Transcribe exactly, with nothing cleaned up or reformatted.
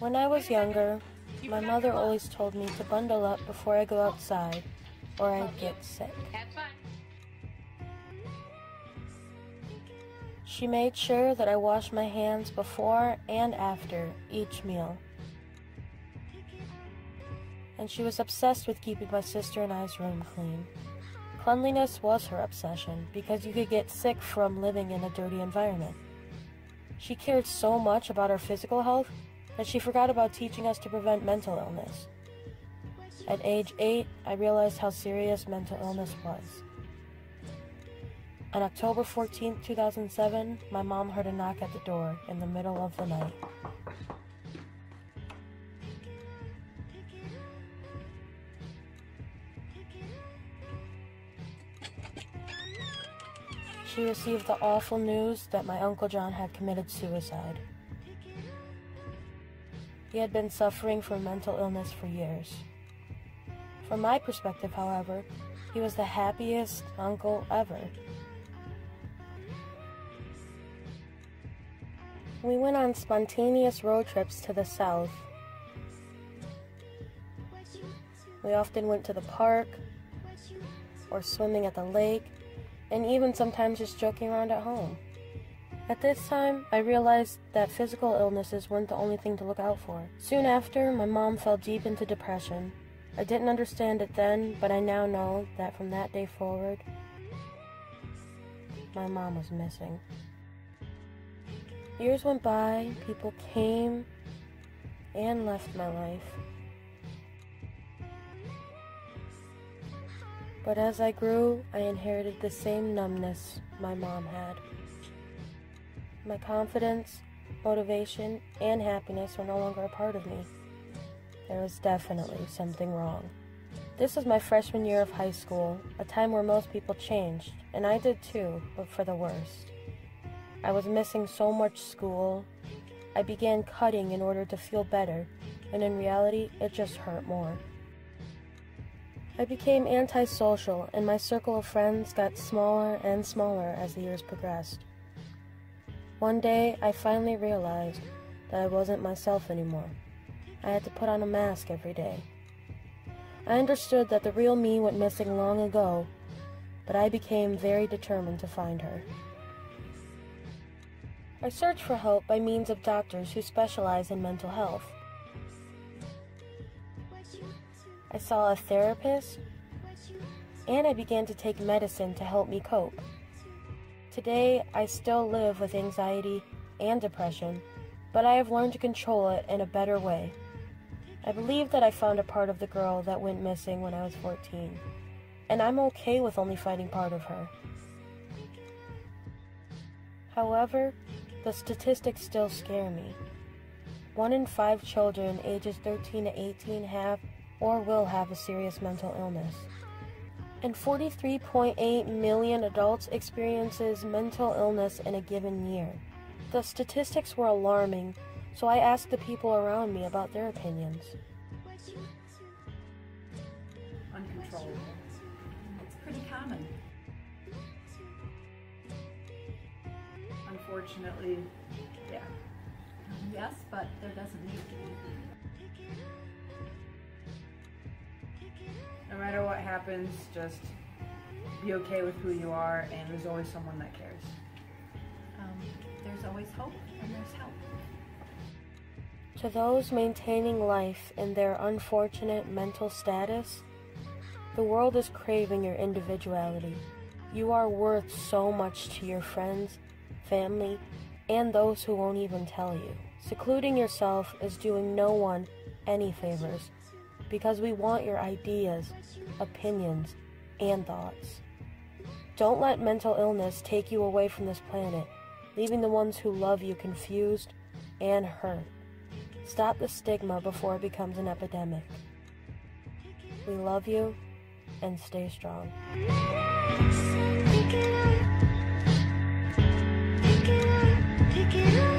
When I was younger, my mother always told me to bundle up before I go outside, or I'd get sick. She made sure that I washed my hands before and after each meal. And she was obsessed with keeping my sister and I's room clean. Cleanliness was her obsession because you could get sick from living in a dirty environment. She cared so much about our physical health that she forgot about teaching us to prevent mental illness. At age eight, I realized how serious mental illness was. On October fourteenth, two thousand seven, my mom heard a knock at the door in the middle of the night. She received the awful news that my Uncle John had committed suicide. He had been suffering from mental illness for years. From my perspective, however, he was the happiest uncle ever. We went on spontaneous road trips to the south. We often went to the park, or swimming at the lake, and even sometimes just joking around at home. At this time, I realized that physical illnesses weren't the only thing to look out for. Soon after, my mom fell deep into depression. I didn't understand it then, but I now know that from that day forward, my mom was missing. Years went by, people came and left my life. But as I grew, I inherited the same numbness my mom had. My confidence, motivation, and happiness were no longer a part of me. There was definitely something wrong. This was my freshman year of high school, a time where most people changed, and I did too, but for the worst. I was missing so much school. I began cutting in order to feel better, and in reality, it just hurt more. I became antisocial, and my circle of friends got smaller and smaller as the years progressed. One day, I finally realized that I wasn't myself anymore. I had to put on a mask every day. I understood that the real me went missing long ago, but I became very determined to find her. I searched for help by means of doctors who specialize in mental health. I saw a therapist, and I began to take medicine to help me cope. Today, I still live with anxiety and depression, but I have learned to control it in a better way. I believe that I found a part of the girl that went missing when I was fourteen, and I'm okay with only finding part of her. However, the statistics still scare me. One in five children ages thirteen to eighteen have or will have a serious mental illness. And forty-three point eight million adults experiences mental illness in a given year. The statistics were alarming, so I asked the people around me about their opinions. Uncontrollable. It's pretty common. Unfortunately, yeah. Yes, but there doesn't need to be. No matter what happens, just be okay with who you are, and there's always someone that cares. Um, there's always hope, and there's help. To those maintaining life in their unfortunate mental status, the world is craving your individuality. You are worth so much to your friends, family, and those who won't even tell you. Secluding yourself is doing no one any favors, because we want your ideas, opinions, and thoughts. Don't let mental illness take you away from this planet, leaving the ones who love you confused and hurt. Stop the stigma before it becomes an epidemic. We love you, and stay strong. Pick it up, pick it up, pick it up.